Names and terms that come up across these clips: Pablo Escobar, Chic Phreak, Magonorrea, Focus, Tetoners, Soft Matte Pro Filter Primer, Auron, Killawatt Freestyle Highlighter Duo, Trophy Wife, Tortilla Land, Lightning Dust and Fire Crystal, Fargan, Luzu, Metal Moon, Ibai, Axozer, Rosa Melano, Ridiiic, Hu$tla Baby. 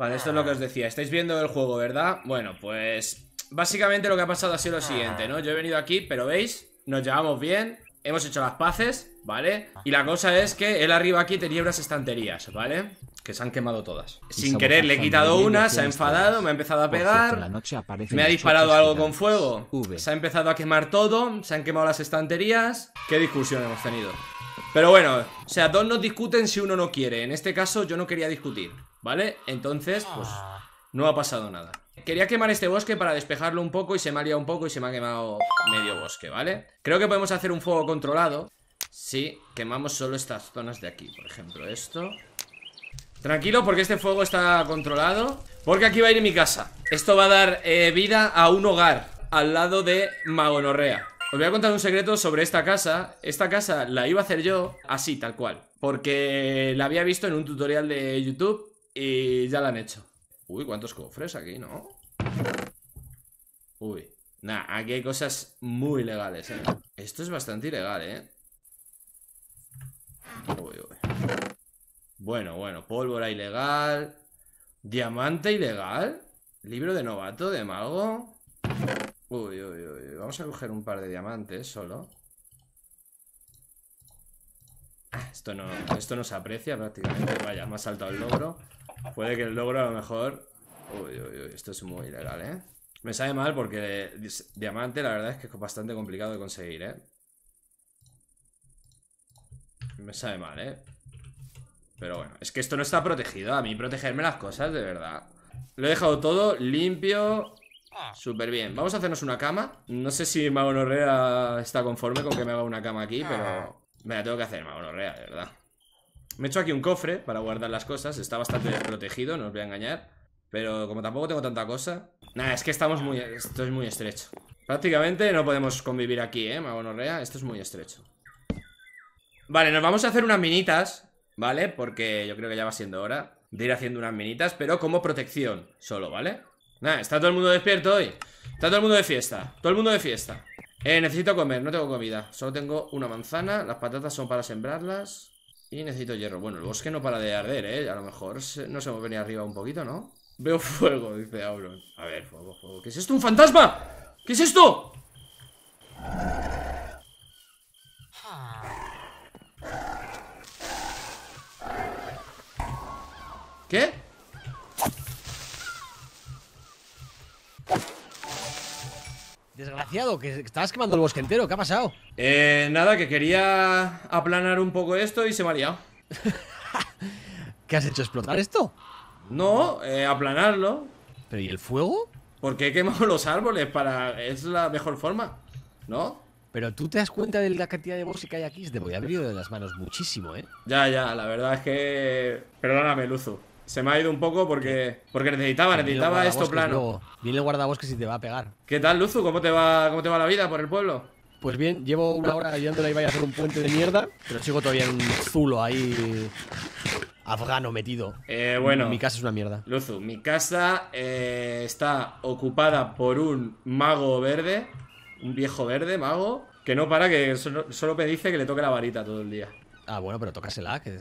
Vale, esto es lo que os decía. Estáis viendo el juego, ¿verdad? Bueno, pues básicamente lo que ha pasado ha sido lo siguiente, ¿no? Yo he venido aquí, pero veis, nos llevamos bien, hemos hecho las paces, ¿vale? Y la cosa es que él arriba aquí tenía unas estanterías, ¿vale? Que se han quemado todas. Sin querer le he quitado una, se ha enfadado, me ha empezado a pegar, me ha disparado algo con fuego, se ha empezado a quemar todo, se han quemado las estanterías. ¿Qué discusión hemos tenido? Pero bueno, o sea, dos no discuten si uno no quiere. En este caso yo no quería discutir, ¿vale? Entonces, pues no ha pasado nada. Quería quemar este bosque para despejarlo un poco y se me ha liado un poco y se me ha quemado medio bosque, ¿vale? Creo que podemos hacer un fuego controlado. Sí, quemamos solo estas zonas de aquí, por ejemplo, esto. Tranquilo, porque este fuego está controlado. Porque aquí va a ir mi casa. Esto va a dar vida a un hogar al lado de Magonorrea. Os voy a contar un secreto sobre esta casa. Esta casa la iba a hacer yo así, tal cual, porque la había visto en un tutorial de YouTube y ya la han hecho. Uy, cuántos cofres aquí, ¿no? Uy, nah, aquí hay cosas muy legales, ¿eh? Esto es bastante ilegal, ¿eh? Uy, uy. Bueno, bueno, pólvora ilegal, diamante ilegal, libro de novato, de mago. Uy, uy, uy, vamos a coger un par de diamantes solo. Esto no se aprecia prácticamente. Vaya, me ha saltado el logro. Puede que el logro a lo mejor... Uy, uy, uy, esto es muy ilegal, ¿eh? Me sabe mal porque diamante la verdad es que es bastante complicado de conseguir, ¿eh? Me sabe mal, ¿eh? Pero bueno, es que esto no está protegido. A mí protegerme las cosas, de verdad. Lo he dejado todo limpio. Súper bien, vamos a hacernos una cama. No sé si Magonorrea está conforme con que me haga una cama aquí, pero me la tengo que hacer, Magonorrea, de verdad. Me he hecho aquí un cofre para guardar las cosas. Está bastante desprotegido, no os voy a engañar, pero como tampoco tengo tanta cosa. Nada, es que estamos muy... Esto es muy estrecho. Prácticamente no podemos convivir aquí, Magonorrea, esto es muy estrecho. Vale, nos vamos a hacer unas minitas, ¿vale? Porque yo creo que ya va siendo hora de ir haciendo unas minitas, pero como protección solo, ¿vale? Nada, está todo el mundo despierto hoy. Está todo el mundo de fiesta, todo el mundo de fiesta. Necesito comer, no tengo comida. Solo tengo una manzana, las patatas son para sembrarlas. Y necesito hierro. Bueno, el bosque no para de arder, a lo mejor nos hemos venido arriba un poquito, ¿no? Veo fuego, dice Auron. A ver, fuego, fuego. ¿Qué es esto? ¡Un fantasma! ¿Qué es esto? ¿Qué? Desgraciado, que estabas quemando el bosque entero, ¿qué ha pasado? Nada, que quería aplanar un poco esto y se me ha liado. ¿Qué has hecho, explotar esto? No, aplanarlo. ¿Pero y el fuego? Porque he quemado los árboles para... Es la mejor forma, ¿no? Pero tú te das cuenta de la cantidad de bosque que hay aquí. Te voy a abrir de las manos muchísimo, ¿eh? Ya, ya, la verdad es que... Perdóname, Luzu. Se me ha ido un poco porque necesitaba esto plano. Dile guardabosques si te va a pegar. ¿Qué tal, Luzu? ¿Cómo te va la vida por el pueblo? Pues bien, llevo una hora ayudándole a Ibai a hacer un puente de mierda, pero sigo todavía en un zulo ahí afgano metido. Bueno, mi casa es una mierda. Luzu, mi casa está ocupada por un mago verde, un viejo verde mago, que no para, que solo me dice que le toque la varita todo el día. Ah, bueno, pero tócasela, que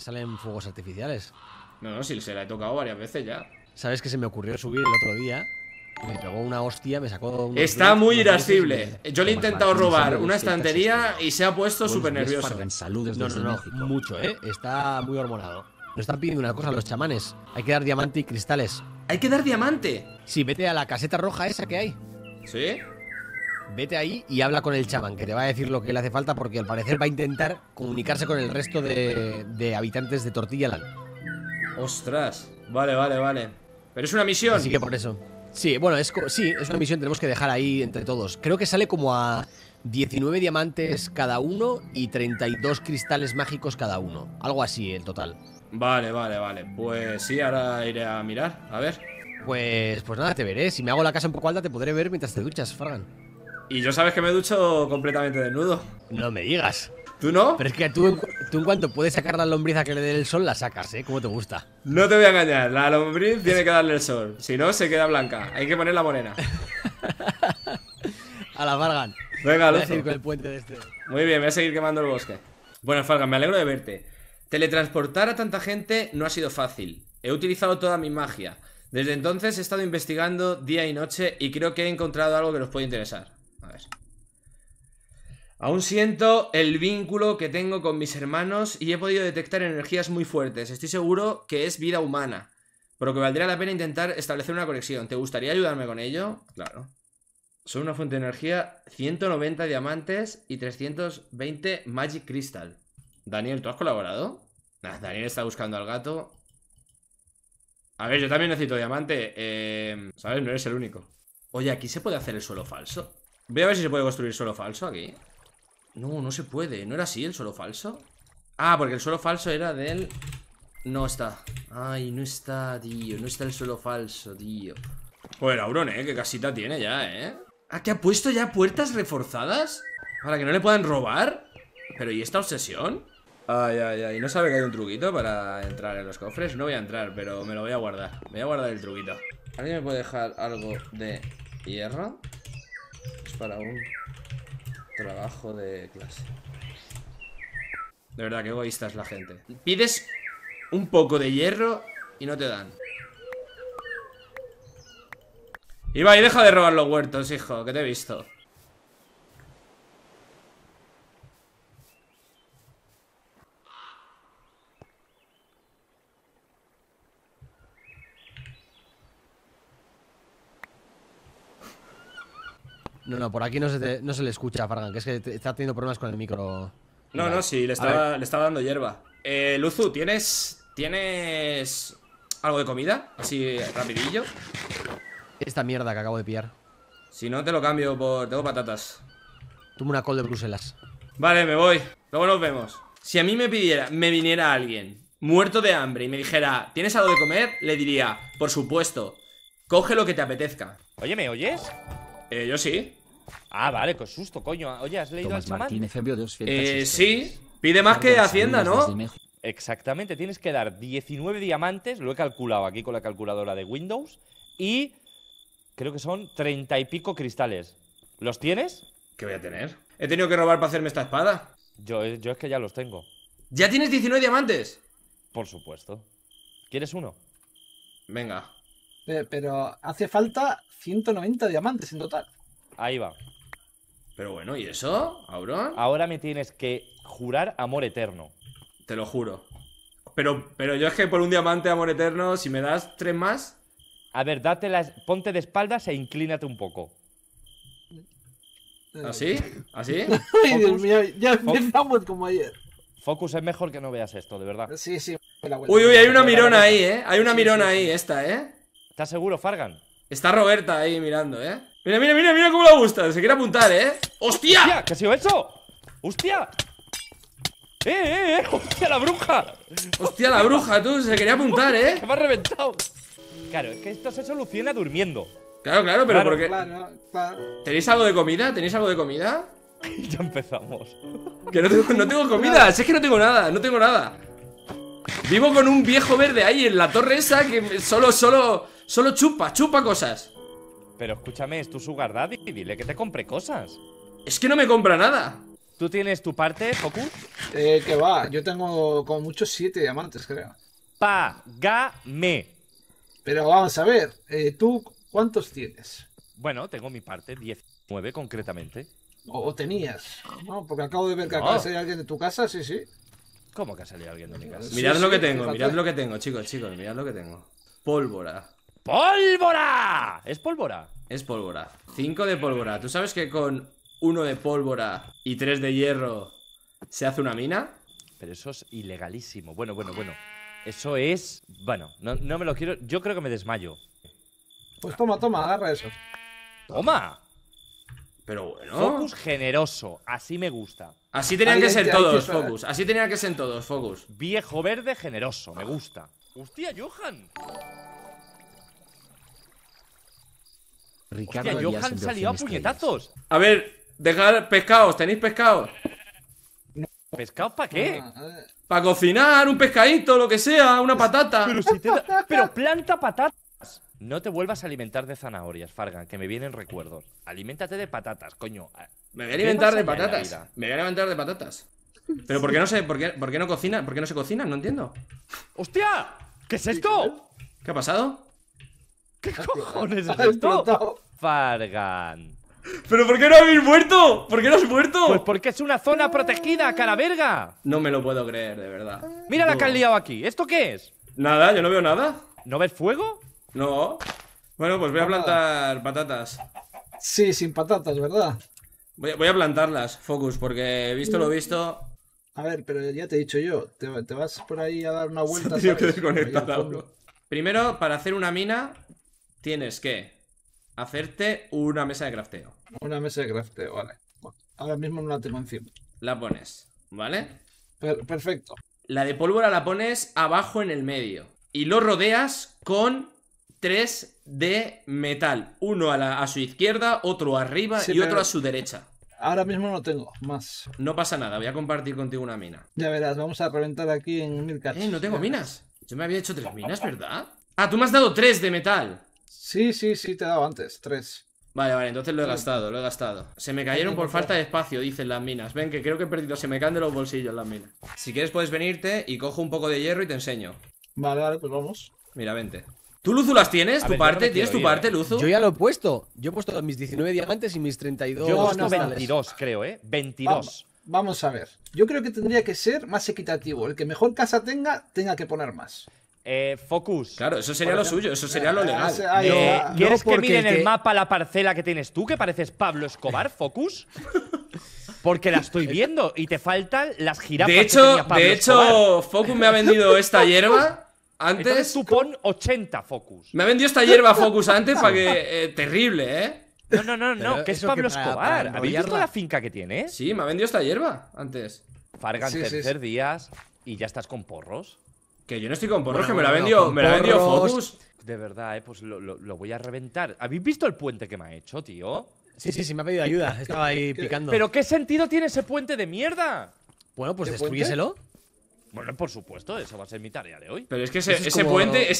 salen fuegos artificiales. No, si se la he tocado varias veces ya. ¿Sabes que se me ocurrió subir el otro día? Me pegó una hostia, me sacó... Está muy irascible. Yo le he intentado robar una estantería y se ha puesto súper nervioso. No, mucho, ¿eh? Está muy hormonado. Nos están pidiendo una cosa los chamanes. Hay que dar diamante y cristales. ¿Hay que dar diamante? Sí, vete a la caseta roja esa que hay. ¿Sí? Vete ahí y habla con el chamán, que te va a decir lo que le hace falta, porque al parecer va a intentar comunicarse con el resto de habitantes de Tortilla Land. Ostras, vale, vale, vale. Pero es una misión. Así que por eso. Sí, bueno, es una misión, tenemos que dejar ahí entre todos. Creo que sale como a 19 diamantes cada uno y 32 cristales mágicos cada uno. Algo así el total. Vale, vale, vale. Pues sí, ahora iré a mirar, a ver. Pues nada, te veré. Si me hago la casa un poco alta te podré ver mientras te duchas, Fargan. Y yo sabes que me ducho completamente desnudo. No me digas. ¿Tú no? Pero es que tú en cuanto puedes sacar la lombriz a que le dé el sol, la sacas, ¿eh? Como te gusta. No te voy a engañar, la lombriz tiene que darle el sol. Si no, se queda blanca. Hay que ponerla morena. A la Fargan. Venga, voy a seguir con el puente de este. Muy bien, voy a seguir quemando el bosque. Bueno, Fargan, me alegro de verte. Teletransportar a tanta gente no ha sido fácil. He utilizado toda mi magia. Desde entonces he estado investigando día y noche y creo que he encontrado algo que nos puede interesar. A ver. Aún siento el vínculo que tengo con mis hermanos y he podido detectar energías muy fuertes. Estoy seguro que es vida humana, por lo que valdría la pena intentar establecer una conexión. ¿Te gustaría ayudarme con ello? Claro. Soy una fuente de energía, 190 diamantes y 320 Magic Crystal. Daniel, ¿tú has colaborado? Nah, Daniel está buscando al gato. A ver, yo también necesito diamante. ¿Sabes? No eres el único. Oye, ¿aquí se puede hacer el suelo falso? Voy a ver si se puede construir suelo falso aquí. No, no se puede. ¿No era así el suelo falso? Ah, porque el suelo falso era del... No está. Ay, no está, tío. No está el suelo falso, tío. Joder, Auron, qué casita tiene ya, ¿Ah, que ha puesto ya puertas reforzadas? Para que no le puedan robar. Pero, ¿y esta obsesión? Ay, ay, ay, no sabe que hay un truquito para entrar en los cofres. No voy a entrar, pero me lo voy a guardar. Me voy a guardar el truquito. ¿Alguien me puede dejar algo de hierro? Es para un trabajo de clase. De verdad, qué egoísta es la gente. Pides un poco de hierro y no te dan. Ibai, deja de robar los huertos, hijo, que te he visto. No, no, por aquí no se le escucha a Fargan, que es que está teniendo problemas con el micro. No, no, sí, le estaba dando hierba. Luzu, ¿tienes algo de comida? Así, rapidillo. Esta mierda que acabo de pillar. Si no, te lo cambio por... Tengo patatas. Toma una col de Bruselas. Vale, me voy. Luego nos vemos. Si a mí me viniera alguien muerto de hambre y me dijera, ¿tienes algo de comer? Le diría, por supuesto, coge lo que te apetezca. Oye, ¿me oyes? Yo sí. Ah, vale, qué susto, coño. Oye, ¿has leído al chamán? Sí. Pide más que Hacienda, ¿no? Exactamente, tienes que dar 19 diamantes. Lo he calculado aquí con la calculadora de Windows. Y... creo que son 30 y pico cristales. ¿Los tienes? ¿Qué voy a tener? He tenido que robar para hacerme esta espada. Yo es que ya los tengo. ¿Ya tienes 19 diamantes? Por supuesto. ¿Quieres uno? Venga. Pero hace falta 190 diamantes en total. Ahí va. Pero bueno, ¿y eso, Auron? Ahora me tienes que jurar amor eterno. Te lo juro. Pero yo es que por un diamante amor eterno, si me das 3 más... A ver, ponte de espaldas e inclínate un poco. ¿Así? ¿Así? Ay, Dios mío, ya empezamos como ayer. Focus, es mejor que no veas esto, de verdad. Sí, sí. Uy, uy, hay una mirona ahí, Hay una mirona ahí, esta, ¿Estás seguro, Fargan? Está Roberta ahí mirando, Mira, mira, mira, mira cómo la gusta. Se quiere apuntar, ¡Hostia! ¡Hostia! ¿Qué ha sido eso? ¡Hostia! ¡Eh! ¡Hostia, la bruja! ¡Hostia, la bruja, tú! Se quería apuntar, ¡Que me ha reventado! Claro, es que esto se soluciona durmiendo. Claro, claro, pero porque... Claro. ¿Tenéis algo de comida? ¿Tenéis algo de comida? Ya empezamos. Que no tengo comida, si es que no tengo nada. Vivo con un viejo verde ahí en la torre esa que solo chupa cosas. Pero escúchame, es tu sugar daddy, dile que te compre cosas. Es que no me compra nada. ¿Tú tienes tu parte, Focus? Que va, yo tengo como muchos 7 diamantes, creo. Págame. Pero vamos a ver, ¿tú cuántos tienes? Bueno, tengo mi parte, 19 concretamente. ¿O tenías? No, porque acabo de ver que acaba de salir alguien de tu casa, sí, sí. ¿Cómo que ha salido alguien de mi casa? Mirad lo que tengo, mirad lo que tengo, chicos, mirad lo que tengo. Pólvora. ¡Pólvora! ¿Es pólvora? Es pólvora. 5 de pólvora. ¿Tú sabes que con 1 de pólvora y 3 de hierro se hace una mina? Pero eso es ilegalísimo. Bueno. Eso es... Bueno, no me lo quiero... Yo creo que me desmayo. Pues toma, agarra eso. ¡Toma! Pero bueno... Focus generoso, así me gusta. Así tenían que ser todos, Focus. Así tenían que ser todos, Focus. Viejo verde generoso, me gusta. ¡Hostia, Johan! ¡Hostia, Johan se ha liado a puñetazos! A ver, dejad pescados, ¿tenéis pescados? ¿Pescado para qué? Para cocinar, un pescadito, lo que sea, una patata. Pero, pero planta patatas. No te vuelvas a alimentar de zanahorias, Fargan, que me vienen recuerdos. Aliméntate de patatas, coño. Me voy a alimentar de patatas. Pero ¿por qué no se cocina? ¿Por qué no se cocina? No entiendo. ¡Hostia! ¿Qué es esto? ¿Qué ha pasado? ¿Qué cojones es esto? Fargan. ¿Pero por qué no habéis muerto? ¿Por qué no has muerto? Pues porque es una zona protegida, cara verga. No me lo puedo creer, de verdad. Mira la que han liado aquí. ¿Esto qué es? Nada, yo no veo nada. ¿No ves fuego? No. Bueno, pues voy a plantar patatas. Sí, sin patatas, ¿verdad? Voy a plantarlas, Focus, porque he visto lo visto. A ver, pero ya te he dicho yo, te vas por ahí a dar una vuelta. Tío, que desconectar algo. Primero, para hacer una mina, tienes que hacerte una mesa de crafteo. Una mesa de crafteo, vale. Ahora mismo no la tengo encima. La pones, ¿vale? Perfecto. La de pólvora la pones abajo en el medio. Y lo rodeas con 3 de metal. Uno a su izquierda, otro arriba y otro a su derecha. Ahora mismo no tengo más. No pasa nada, voy a compartir contigo una mina. Ya verás, vamos a reventar aquí en mil cachos. No tengo minas. Yo me había hecho 3 minas, ¿verdad? Ah, tú me has dado 3 de metal. Sí, te he dado antes, 3. Vale, entonces lo he gastado, lo he gastado. Se me cayeron por falta de espacio, dicen las minas. Ven, que creo que he perdido, se me caen de los bolsillos las minas. Si quieres puedes venirte y cojo un poco de hierro y te enseño. Vale, pues vamos. Mira, vente. ¿Tú, Luzu, las tienes? ¿Tu parte? ¿Tienes tu parte, Luzu? Yo ya lo he puesto. Yo he puesto mis 19 diamantes y mis 32. Yo he puesto 22, creo, ¿eh? 22. Vamos a ver. Yo creo que tendría que ser más equitativo. El que mejor casa tenga que poner más. Focus. Claro, eso sería lo suyo. Eso sería lo legal. ¿Quieres que mire en el mapa la parcela que tienes tú? Que pareces Pablo Escobar, Focus. Porque la estoy viendo y te faltan las jirafas. De hecho, Focus me ha vendido esta hierba. Antes. Entonces tú pon 80, Focus. Me ha vendido esta hierba, Focus, antes para que. Terrible, ¿eh? No, que es Pablo Escobar. ¿Habéis visto la finca que tiene? Sí, me ha vendido esta hierba antes. Fargan, tercer días y ya estás con porros. Que yo no estoy con porros, que me la ha vendido Focus. De verdad, pues lo voy a reventar. ¿Habéis visto el puente que me ha hecho, tío? Sí, me ha pedido ayuda. Estaba ahí picando. ¿Pero qué sentido tiene ese puente de mierda? Bueno, pues destruyéselo. Bueno, por supuesto, eso va a ser mi tarea de hoy. Pero es que ese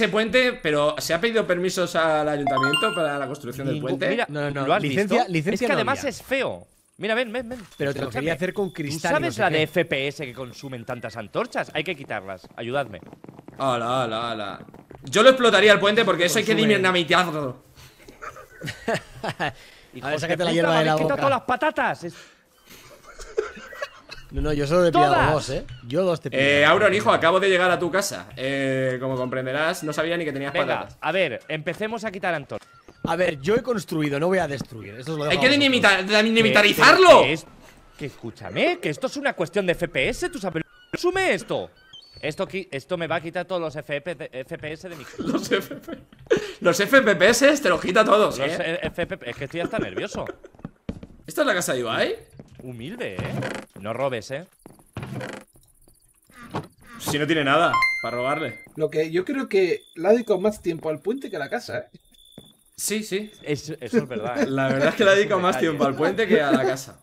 puente, pero ¿se ha pedido permisos al ayuntamiento para la construcción del puente? Mira, ¿lo has visto? Licencia es que además es feo. Mira, ven. Pero te lo quería hacer con cristal. ¿Tú sabes de FPS que consumen tantas antorchas? Hay que quitarlas, ayudadme. Ala. Yo lo explotaría el puente porque eso hay que dinamitarlo. A ver, sácate la hierba de la boca. Me he quitado todas las patatas. No, yo solo te he pillado 2, ¿eh? Yo 2 te he pillado. Auron, hijo, acabo de llegar a tu casa. Como comprenderás, no sabía ni que tenías patatas. A ver, empecemos a quitar antorchas. A ver, yo he construido, no voy a destruir. Eso es lo que ¡Hay que dinamitarizarlo! Que escúchame, que esto es una cuestión de FPS, tú sabes. ¡Sume esto! Esto me va a quitar todos los FPS de mi. Los FPS te los quita todos, los FPS. Es que estoy hasta nervioso. ¿Esta es la casa de Ibai? Humilde, no robes, Si no tiene nada para robarle. Lo que yo creo que le ha dedicado más tiempo al puente que a la casa, Sí, eso es verdad, La verdad es que le ha dedicado más tiempo al puente que a la casa.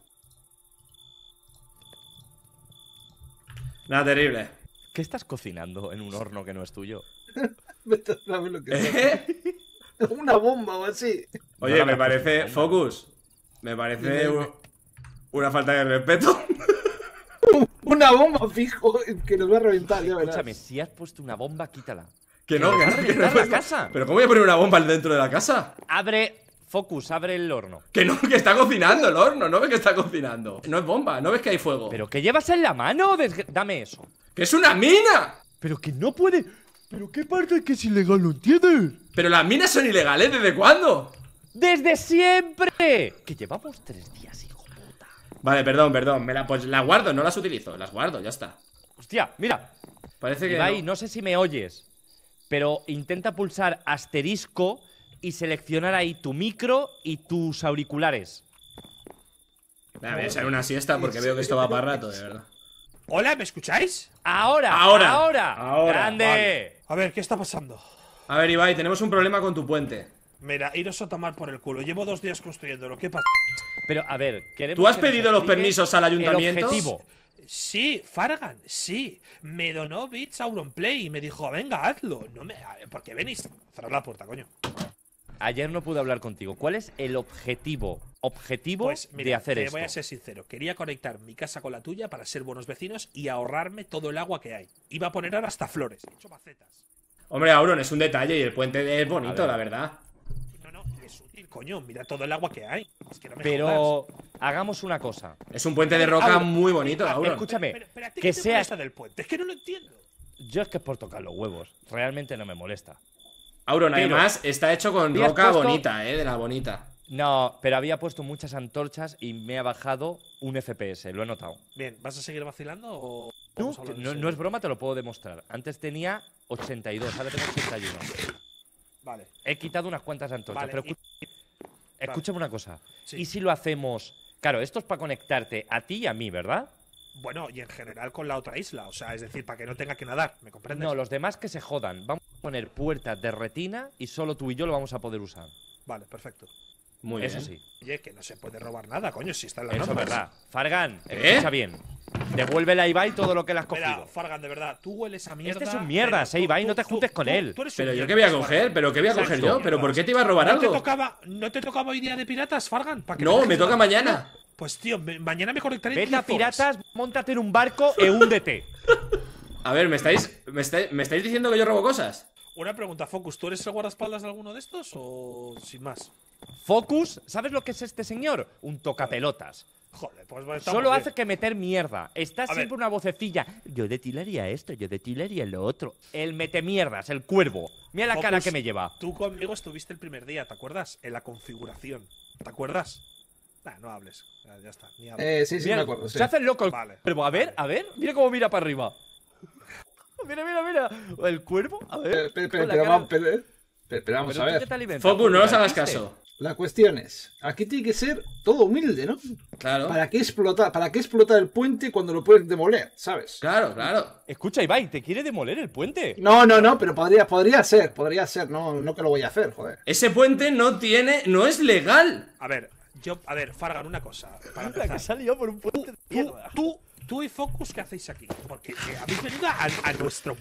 Nada, terrible. ¿Qué estás cocinando en un horno que no es tuyo? ¿Sabes lo que es? Una bomba o así. Oye, no, me parece… Focus, me parece… Una falta de respeto. Una bomba, fijo, que nos va a reventar, ya verás. Escúchame, si has puesto una bomba, quítala. Que no, que no. ¿Pero cómo voy a poner una bomba dentro de la casa? Abre el horno. Que no, que está cocinando el horno, ¿no ves que está cocinando? No es bomba, ¿no ves que hay fuego? ¿Pero qué llevas en la mano? Dame eso. ¡Que es una mina! Pero que no puede… ¿Pero qué parte que es ilegal no entiendes? Pero las minas son ilegales, ¿desde cuándo? ¡Desde siempre! Que llevamos 3 días, hijo. Vale, perdón. Pues las guardo, no las utilizo. Las guardo, ya está. Hostia, mira. Parece que… Ibai, no sé si me oyes, pero intenta pulsar asterisco y seleccionar ahí tu micro y tus auriculares. Voy a echar una siesta porque veo que esto va para rato, de verdad. Hola, ¿me escucháis? ¡Ahora! ¡Grande! Vale. A ver, ¿qué está pasando? A ver, Ibai, tenemos un problema con tu puente. Mira, iros a tomar por el culo. Llevo 2 días construyéndolo. ¿Qué pasa? Pero, a ver… ¿Tú has pedido los permisos al ayuntamiento? Sí, Fargan, sí. Me donó bits Auron Play y me dijo, venga, hazlo. ¿Por qué venís? Cerrad la puerta, coño. Ayer no pude hablar contigo. ¿Cuál es el objetivo pues, mira, de hacer esto? Voy a ser sincero. Quería conectar mi casa con la tuya para ser buenos vecinos y ahorrarme todo el agua que hay. Iba a poner ahora hasta flores. He hecho macetas. Hombre, Auron, es un detalle y el puente es bonito, la verdad. No, no, es útil, coño. Mira todo el agua que hay. Es que no me jodas. Hagamos una cosa. Es un puente de roca muy bonito, Auron. Escúchame, que sea esta del puente. Es que no lo entiendo. Yo es que es por tocar los huevos. Realmente no me molesta. Auron, además, está hecho con roca bonita, de la bonita. No, pero había puesto muchas antorchas y me ha bajado un FPS, lo he notado. Bien, ¿vas a seguir vacilando o...? No es broma, te lo puedo demostrar. Antes tenía 82, ahora tengo 81. Vale. He quitado unas cuantas antorchas, pero escúchame una cosa. Sí. ¿Y si lo hacemos...? Claro, esto es para conectarte a ti y a mí, ¿verdad? Bueno, y en general con la otra isla, o sea, es decir, para que no tenga que nadar, ¿me comprendes? No, los demás que se jodan. Vamos a poner puertas de retina y solo tú y yo lo vamos a poder usar. Vale, perfecto. Muy bien. Eso sí. Oye, que no se puede robar nada, coño, si está en la norma. Eso es verdad. Fargan, escucha bien. Devuélvele a Ibai todo lo que le has cogido. Mira, Fargan, de verdad, tú hueles a mierda. Este es un mierda, Ibai, no te juntes con él. Pero yo qué voy a coger, pero qué voy a coger yo, pero ¿por qué te iba a robar algo? ¿No te tocaba hoy día de piratas, Fargan? No, me toca mañana. Pues tío, mañana me conectaré. Vete a piratas, móntate en un barco e húndete. A ver, ¿me estáis diciendo que yo robo cosas? Una pregunta, Focus, ¿tú eres el guardaespaldas de alguno de estos o sin más? Focus, ¿sabes lo que es este señor? Un tocapelotas. Joder, pues va a estar. Solo hace que meter mierda. Está siempre una vocecilla. Yo detilaría esto, yo detilaría lo otro. El metemierdas, el cuervo. Mira la cara que me lleva. Tú conmigo estuviste el primer día, ¿te acuerdas? En la configuración. ¿Te acuerdas? Nah, no hables. Ya está. Ni hables. Sí, mira, me acuerdo. Se hace el loco el cuervo. A ver. Mira cómo mira para arriba. Mira. El cuervo, a ver. Pero vamos a ver. Focus, no nos hagas caso. La cuestión es, aquí tiene que ser todo humilde, ¿no? Claro. ¿Para qué explotar el puente cuando lo puedes demoler, sabes? Claro. Escucha, Ibai, ¿te quiere demoler el puente? No, pero podría ser. No que lo voy a hacer, joder. Ese puente no es legal. A ver, Fargan, una cosa. La que salió por un puente de mierda. Tú y Focus, ¿qué hacéis aquí? Porque habéis venido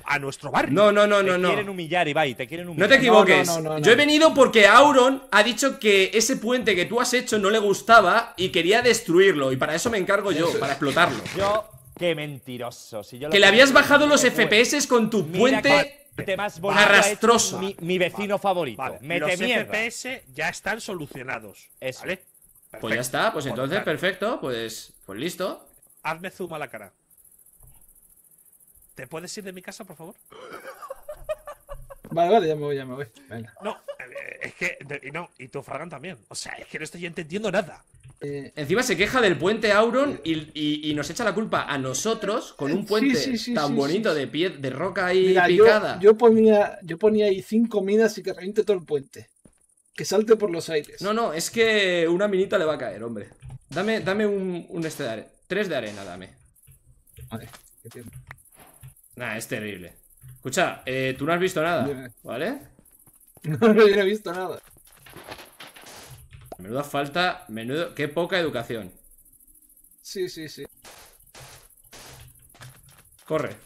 a nuestro barrio. No. Te quieren humillar, Ibai, te quieren humillar. No te equivoques. No. Yo he venido porque Auron ha dicho que ese puente que tú has hecho no le gustaba y quería destruirlo. Y para eso me encargo yo, para explotarlo. Qué mentiroso. Que le habías bajado los FPS con tu puente... arrastroso. Mi vecino favorito. Los FPS ya están solucionados. Eso. ¿Vale? Pues ya está, pues entonces, perfecto. Pues listo. Hazme zoom a la cara. ¿Te puedes ir de mi casa, por favor? Vale, ya me voy. Venga. No, es que... y tú, Fargan, también. O sea, es que no estoy entendiendo nada. Encima se queja del puente Auron y nos echa la culpa a nosotros con un puente tan bonito de pie, de roca ahí. Mira, picada. Yo ponía ahí 5 minas y que reviente todo el puente. Que salte por los aires. No, es que una minita le va a caer, hombre. Dame un este de arena. 3 de arena, dame. Vale, qué tiempo. Nah, es terrible. Escucha, tú no has visto nada, ¿vale? No he visto nada. Menuda falta, qué poca educación. Sí. Corre.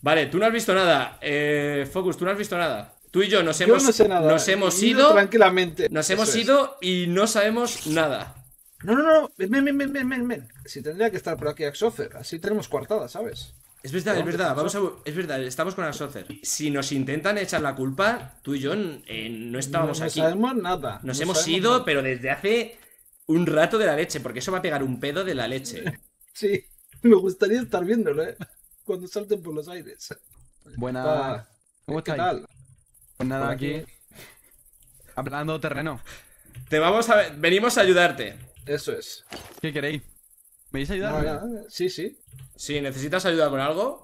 Vale, tú no has visto nada. Focus, tú no has visto nada. Tú y yo nos hemos ido tranquilamente. Nos hemos ido y no sabemos nada. No, ven. Si tendría que estar por aquí Axozer, así tenemos coartada, ¿sabes? Es verdad, estamos con Axozer. Si nos intentan echar la culpa, tú y yo no estábamos aquí. No sabemos nada. Nos hemos ido, pero desde hace un rato de la leche, porque eso va a pegar un pedo de la leche. Sí, me gustaría estar viéndolo, cuando salten por los aires. Buena. ¿Cómo estáis? ¿Qué tal? Pues nada, aquí hablando terreno. Venimos a ayudarte. Eso es. ¿Qué queréis? ¿Me vais a ayudar? No, sí. Sí, ¿necesitas ayuda con algo?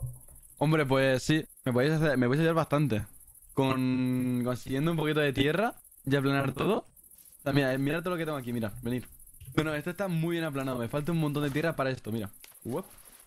Hombre, pues sí. Me podéis ayudar bastante. Con consiguiendo un poquito de tierra y aplanar todo. O sea, mira todo lo que tengo aquí, mira, venid. Bueno, esto está muy bien aplanado. Me falta un montón de tierra para esto, mira. Tengo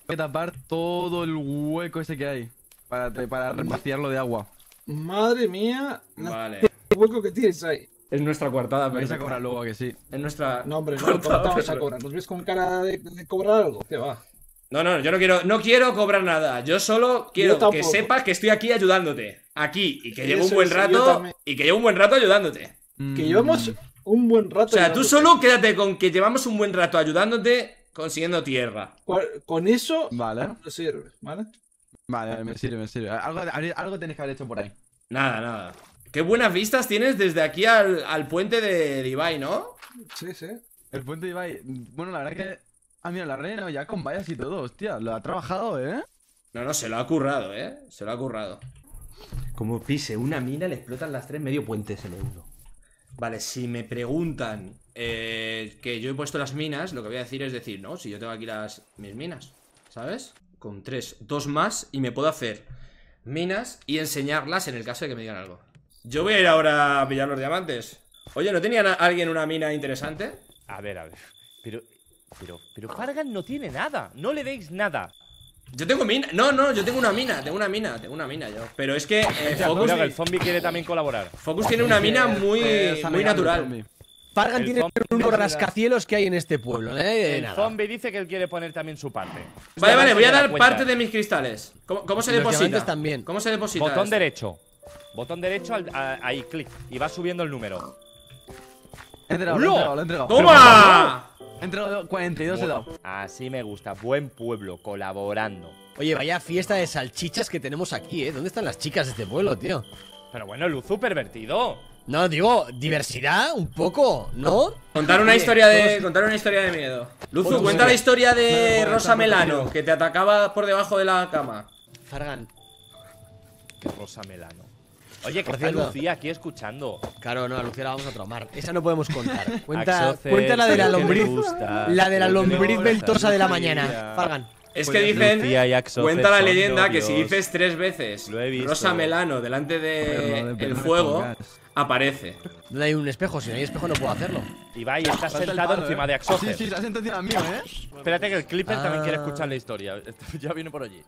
que tapar todo el hueco ese que hay. Para vaciarlo de agua. Madre mía. Vale. El hueco que tienes ahí. Es nuestra coartada, pero. Vais a cobrar luego, que sí. Es nuestra. No, hombre, no vais a cobrar. ¿Nos ves con cara de cobrar algo? ¿Qué va? No, yo no quiero cobrar nada. Yo solo quiero que sepas que estoy aquí ayudándote. Aquí. Y que llevo un buen rato. Y que llevo un buen rato ayudándote. Que llevamos un buen rato. O sea, tú solo quédate con que llevamos un buen rato ayudándote consiguiendo tierra. Con eso. Vale. No sirve, ¿vale? Vale, me sirve, me sirve. Algo tenés que haber hecho por ahí. Nada, nada. Qué buenas vistas tienes desde aquí al puente de Ibai, ¿no? Sí, sí. El puente de Ibai. Bueno, la verdad que... Ah, mira, la reina ya con vallas y todo, hostia. Lo ha trabajado, ¿eh? No, no, se lo ha currado, ¿eh? Se lo ha currado. Como pise una mina, le explotan las tres medio puentes en uno. Vale, si me preguntan que yo he puesto las minas, lo que voy a decir es decir, no, si yo tengo aquí mis minas, ¿sabes? Con dos más y me puedo hacer minas y enseñarlas en el caso de que me digan algo. Yo voy a ir ahora a pillar los diamantes. Oye, ¿no tenía alguien una mina interesante? A ver, pero Fargan no tiene nada, no le deis nada. Yo tengo mina, yo tengo una mina, yo. Pero es que Focus... Mira, el zombie quiere también colaborar. Focus tiene una mina muy, muy natural. Fargan tiene unos rascacielos que hay en este pueblo, El zombie dice que él quiere poner también su parte. Vale, vale, voy a dar parte de mis cristales. ¿Cómo se deposita? También. ¿Cómo se deposita? Botón derecho. Botón derecho, ahí, clic. Y va subiendo el número. Lo he entregado. ¡Toma! Entregado 42 he dado. Así me gusta, buen pueblo, colaborando. Oye, vaya fiesta de salchichas que tenemos aquí, ¿eh? ¿Dónde están las chicas de este pueblo, tío? Pero bueno, Luzu pervertido. No, digo, diversidad, un poco, ¿no? Contar una historia de miedo. Luzu, cuenta la historia de Rosa Melano, que te atacaba por debajo de la cama. Fargan. Que Rosa Melano. Oye, que está Lucía aquí escuchando. Claro, no, a Lucía la vamos a tromar. Esa no podemos contar. Cuenta la de la lombriz. La de la lombriz ventosa de la mañana. Fargan. Es que dicen, cuenta la leyenda que si dices 3 veces Rosa Melano delante del fuego, aparece. No hay un espejo, si no hay espejo no puedo hacerlo. Ibai, estás sentado encima de Axozer. Sí, sí, estás sentado encima mío, Espérate que el Clipper también quiere escuchar la historia. Ya viene por allí.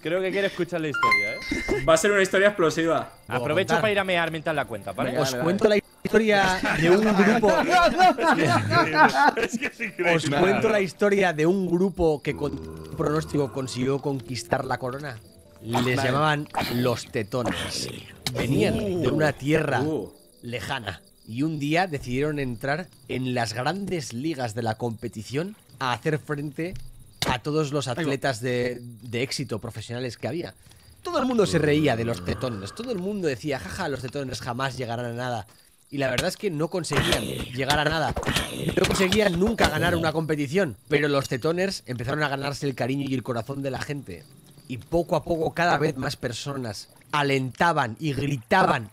Creo que quiere escuchar la historia, Va a ser una historia explosiva. Aprovecho para ir a mear mientras la cuenta, ¿vale? Os cuento la historia de un grupo. Es que es increíble. Os cuento la historia de un grupo que con pronóstico consiguió conquistar la corona. Les llamaban los tetones. Venían de una tierra lejana y un día decidieron entrar en las grandes ligas de la competición a hacer frente a todos los atletas de éxito profesionales que había. Todo el mundo se reía de los tetones, todo el mundo decía, jaja, los tetones jamás llegarán a nada. Y la verdad es que no conseguían llegar a nada. No conseguían nunca ganar una competición, pero los tetones empezaron a ganarse el cariño y el corazón de la gente. Y poco a poco cada vez más personas alentaban y gritaban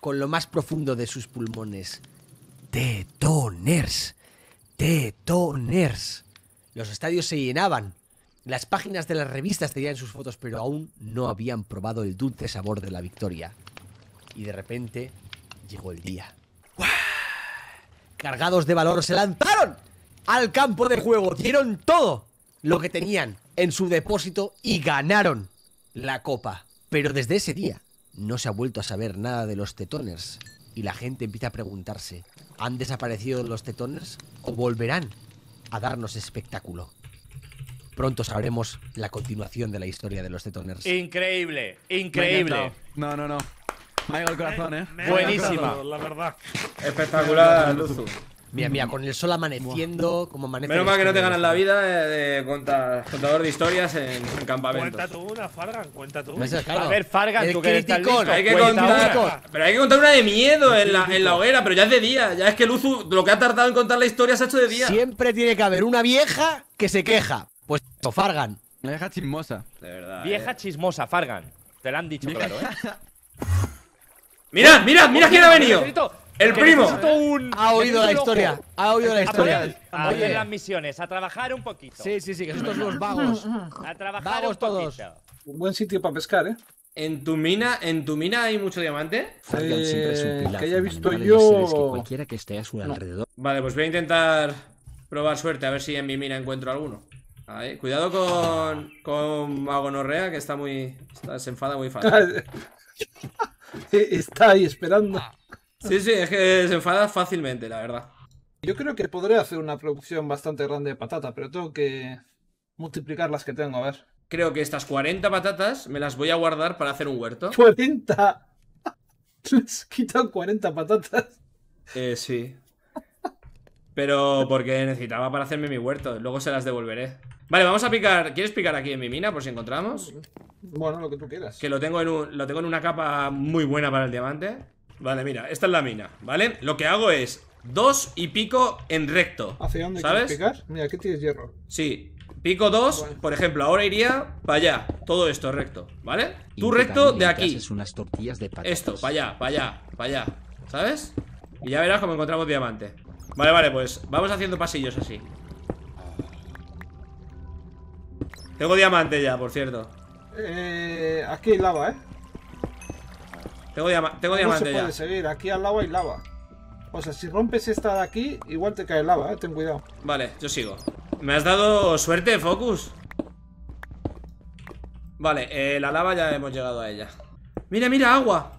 con lo más profundo de sus pulmones. ¡Tetoners! ¡Tetoners! Los estadios se llenaban. Las páginas de las revistas tenían sus fotos, pero aún no habían probado el dulce sabor de la victoria. Y de repente llegó el día. ¡Guau! Cargados de valor se lanzaron al campo de juego. Dieron todo lo que tenían en su depósito y ganaron la copa. Pero desde ese día no se ha vuelto a saber nada de los tetoners. Y la gente empieza a preguntarse, ¿han desaparecido los tetoners o volverán a darnos espectáculo? Pronto sabremos la continuación de la historia de los tetoners. Increíble, increíble. No. Me ha llegado el corazón, me buenísima. La verdad. Espectacular, Luzu. Mira, con el sol amaneciendo, como amanece. Menos mal que no te ganas la vida de contador de historias en campamentos. Cuenta tú una, Fargan, cuenta tú. A ver, Fargan, tú que eres tan listo. Hay que contar, pero hay que contar una de miedo en la hoguera, pero ya es de día. Ya es que Luzu, lo que ha tardado en contar la historia se ha hecho de día. Siempre tiene que haber una vieja que se queja. Pues Fargan. Una vieja chismosa. De verdad. Vieja chismosa, Fargan. Te la han dicho, claro, Mirad quién ha venido. El primo ha oído la historia. A las misiones, a trabajar un poquito. Sí, que estos son los vagos. A trabajar vagos todos. Un buen sitio para pescar, ¿En tu mina hay mucho diamante? Que haya visto yo. Cualquiera que esté a su alrededor. Vale, pues voy a intentar probar suerte a ver si en mi mina encuentro alguno. Ahí. Cuidado con Magonorrea, que está muy. Se enfada muy fácil. Está ahí esperando. Sí, es que se enfada fácilmente, la verdad. Yo creo que podré hacer una producción bastante grande de patata, pero tengo que multiplicar las que tengo, a ver. Creo que estas 40 patatas me las voy a guardar para hacer un huerto. ¡40! Les quitan 40 patatas. Sí. Pero porque necesitaba para hacerme mi huerto. Luego se las devolveré. Vale, vamos a picar. ¿Quieres picar aquí en mi mina por si encontramos? Bueno, lo que tú quieras. Que lo tengo en una capa muy buena para el diamante. Vale, mira, esta es la mina, ¿vale? Lo que hago es dos y pico en recto. ¿Hacia dónde quieres picar? Mira, aquí tienes hierro. Sí, pico dos, bueno. Por ejemplo, ahora iría para allá. Todo esto recto, ¿vale? Tú recto de aquí. Unas tortillas de patatas. Esto, para allá, para allá, para allá, ¿sabes? Y ya verás cómo encontramos diamante. Vale, vale, pues vamos haciendo pasillos así. Tengo diamante ya, por cierto. Aquí hay lava, ¿eh? Tengo diamante ya. No se puede seguir, aquí al lado hay lava. O sea, si rompes esta de aquí, igual te cae lava, ¿eh? Ten cuidado. Vale, yo sigo. ¿Me has dado suerte, Focus? Vale, la lava ya hemos llegado a ella. Mira, mira, agua.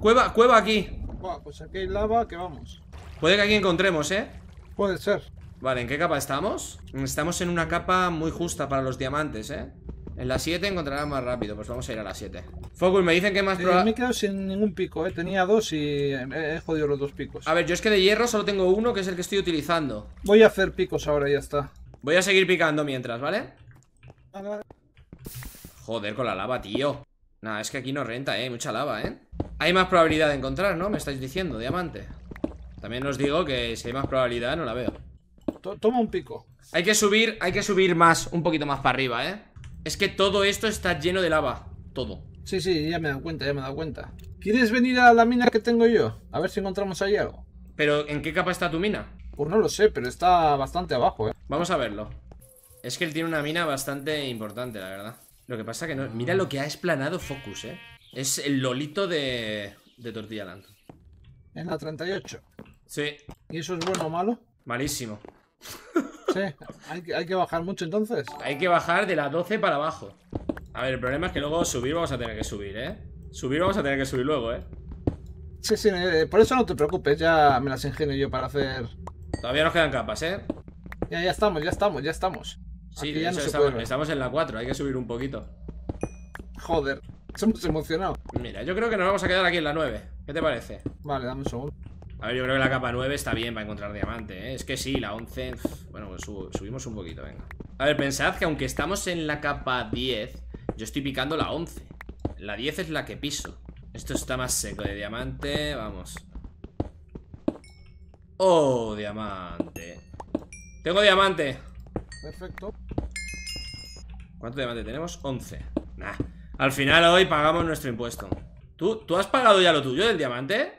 Cueva, cueva aquí. Buah, pues aquí hay lava, que vamos. Puede que aquí encontremos, ¿eh? Puede ser. Vale, ¿en qué capa estamos? Estamos en una capa muy justa para los diamantes, ¿eh? En la 7 encontrarás más rápido, pues vamos a ir a la 7. Focus, me dicen que más probable... Me he quedado sin ningún pico, ¿eh? Tenía dos y he jodido los dos picos. A ver, yo es que de hierro solo tengo uno, que es el que estoy utilizando. Voy a hacer picos ahora, ya está. Voy a seguir picando mientras, ¿vale? Vale, vale. Joder, con la lava, tío. Nah, es que aquí no renta, ¿eh? Hay mucha lava, ¿eh? Hay más probabilidad de encontrar, ¿no? Me estáis diciendo, diamante. También os digo que si hay más probabilidad, no la veo. Toma un pico. Hay que subir más, un poquito más para arriba, ¿eh? Es que todo esto está lleno de lava. Todo. Sí, sí, ya me he dado cuenta, ya me he dado cuenta. ¿Quieres venir a la mina que tengo yo? A ver si encontramos ahí algo. ¿Pero en qué capa está tu mina? Pues no lo sé, pero está bastante abajo, ¿eh? Vamos a verlo. Es que él tiene una mina bastante importante, la verdad. Lo que pasa que no... Mira lo que ha esplanado Focus, ¿eh? Es el lolito de Tortilla Land. En la 38. Sí. ¿Y eso es bueno o malo? Malísimo. Sí, hay que bajar mucho entonces. Hay que bajar de la 12 para abajo. A ver, el problema es que luego subir vamos a tener que subir, ¿eh? Subir vamos a tener que subir luego, ¿eh? Sí, sí, por eso no te preocupes, ya me las ingenio yo para hacer... Todavía nos quedan capas, ¿eh? Ya, ya estamos, ya estamos, ya estamos. Sí, aquí ya eso, no estamos en la 4, hay que subir un poquito. Joder, estamos emocionados. Mira, yo creo que nos vamos a quedar aquí en la 9, ¿qué te parece? Vale, dame un segundo. A ver, yo creo que la capa 9 está bien para encontrar diamante, ¿eh? Es que sí, la 11... Bueno, pues subimos un poquito, venga. A ver, pensad que aunque estamos en la capa 10, yo estoy picando la 11. La 10 es la que piso. Esto está más seco de diamante, vamos. ¡Oh, diamante! ¡Tengo diamante! Perfecto. ¿Cuánto diamante tenemos? 11. Nah, al final hoy pagamos nuestro impuesto. ¿Tú has pagado ya lo tuyo del diamante?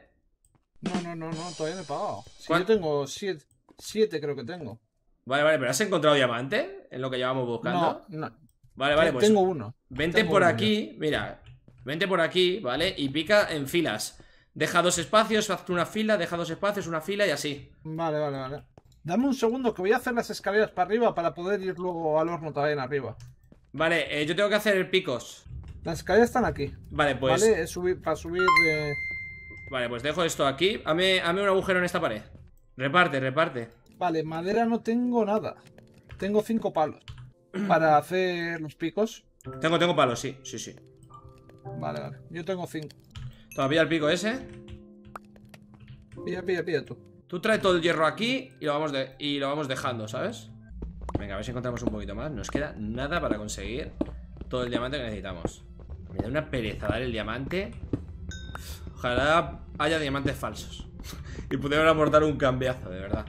No, todavía no he pagado. Si yo tengo 7, creo que tengo. Vale, vale, pero ¿has encontrado diamante? En lo que llevamos buscando. No. Vale, vale, pues tengo uno. Vente por aquí, mira. Vente por aquí, ¿vale? Y pica en filas. Deja dos espacios, hazte una fila, deja dos espacios, una fila y así. Vale, vale, vale. Dame un segundo que voy a hacer las escaleras para arriba para poder ir luego al horno también arriba. Vale, yo tengo que hacer picos. Las escaleras están aquí. Vale, pues... Vale, es subir, para subir... Vale, pues dejo esto aquí. Hazme un agujero en esta pared. Reparte, reparte. Vale, madera no tengo nada. Tengo 5 palos. Para hacer los picos. Tengo palos, sí, sí, sí. Vale, vale. Yo tengo 5. Toma, pilla el pico ese. Pilla tú. Tú traes todo el hierro aquí y lo vamos dejando, ¿sabes? Venga, a ver si encontramos un poquito más. Nos queda nada para conseguir todo el diamante que necesitamos. Me da una pereza dar el diamante. Ojalá haya diamantes falsos y pudieran aportar un cambiazo, de verdad.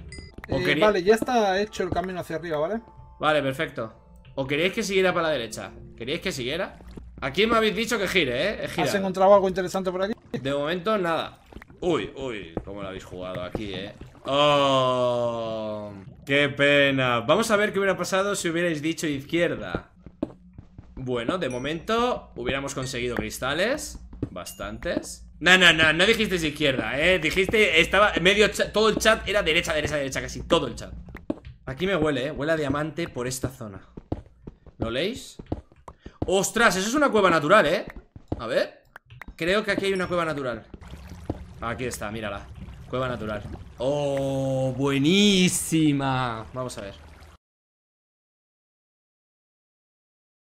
Vale, ya está hecho el camino hacia arriba, ¿vale? Vale, perfecto. ¿O queréis que siguiera para la derecha? ¿Queréis que siguiera? Aquí me habéis dicho que gire, ¿eh? ¿Has encontrado algo interesante por aquí? De momento, nada. Uy, cómo lo habéis jugado aquí, ¿eh? ¡Oh! ¡Qué pena! Vamos a ver qué hubiera pasado si hubierais dicho izquierda. Bueno, de momento hubiéramos conseguido cristales. Bastantes. No dijisteis izquierda, dijiste, estaba medio chat, todo el chat era derecha, casi todo el chat. Aquí me huele, huele a diamante por esta zona. ¿Lo leéis? ¡Ostras! Eso es una cueva natural, a ver. Creo que aquí hay una cueva natural. Aquí está, mírala. Cueva natural. ¡Oh! ¡Buenísima! Vamos a ver.